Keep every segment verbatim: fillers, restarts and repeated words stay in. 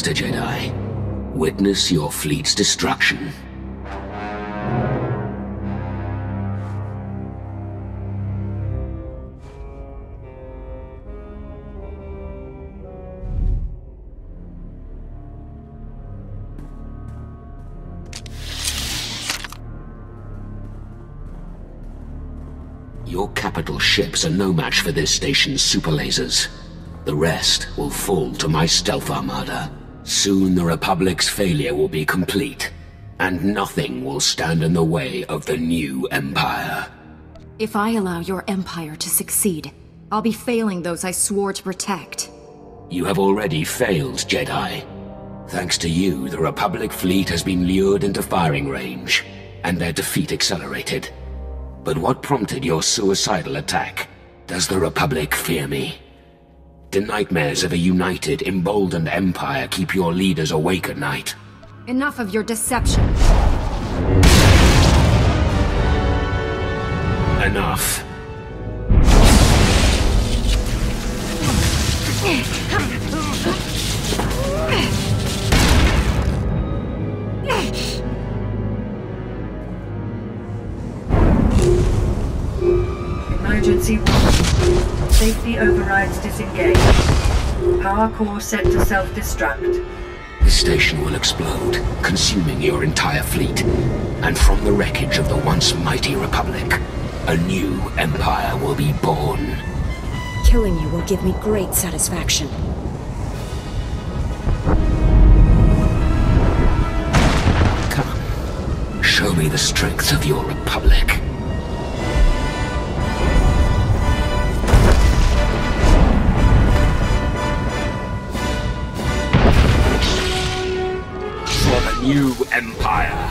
Master Jedi. Witness your fleet's destruction. Your capital ships are no match for this station's super lasers. The rest will fall to my stealth armada. Soon the Republic's failure will be complete, and nothing will stand in the way of the new Empire. If I allow your Empire to succeed, I'll be failing those I swore to protect. You have already failed, Jedi. Thanks to you, the Republic fleet has been lured into firing range, and their defeat accelerated. But what prompted your suicidal attack? Does the Republic fear me? Do nightmares of a united, emboldened Empire keep your leaders awake at night? Enough of your deception. Enough. Emergency. Safety overrides disengaged. Power core set to self-destruct. The station will explode, consuming your entire fleet. And from the wreckage of the once mighty Republic, a new Empire will be born. Killing you will give me great satisfaction. Come, show me the strength of your Republic. New Empire.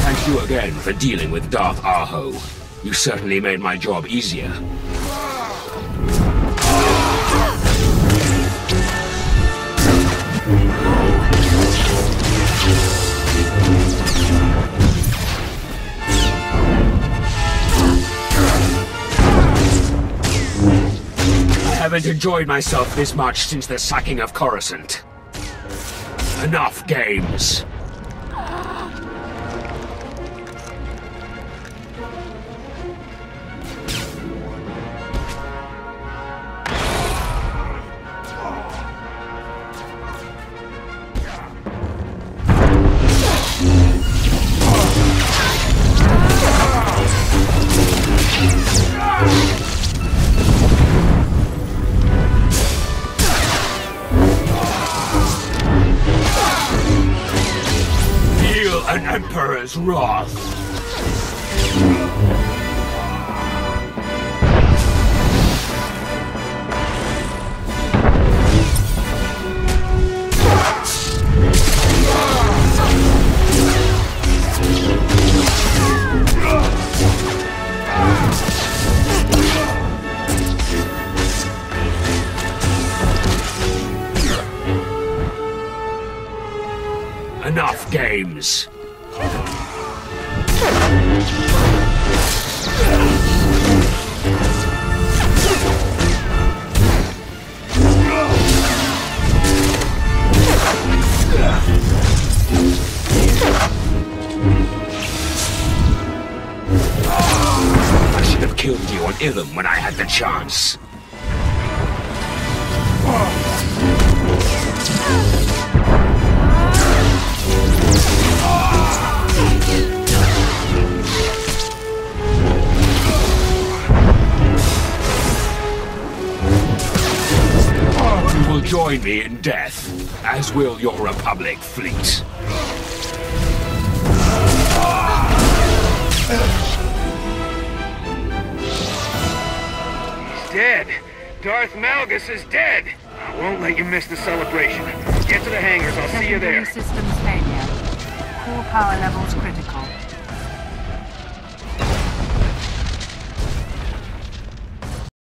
Thank you again for dealing with Darth Arho. You certainly made my job easier. I haven't enjoyed myself this much since the sacking of Coruscant. Enough games. Emperor's wrath. Enough games. I should have killed you on Ilum when I had the chance. Join me in death, as will your Republic fleet. He's dead. Darth Malgus is dead. I won't let you miss the celebration. Get to the hangars. I'll see you there. Systems failure. Core power levels critical.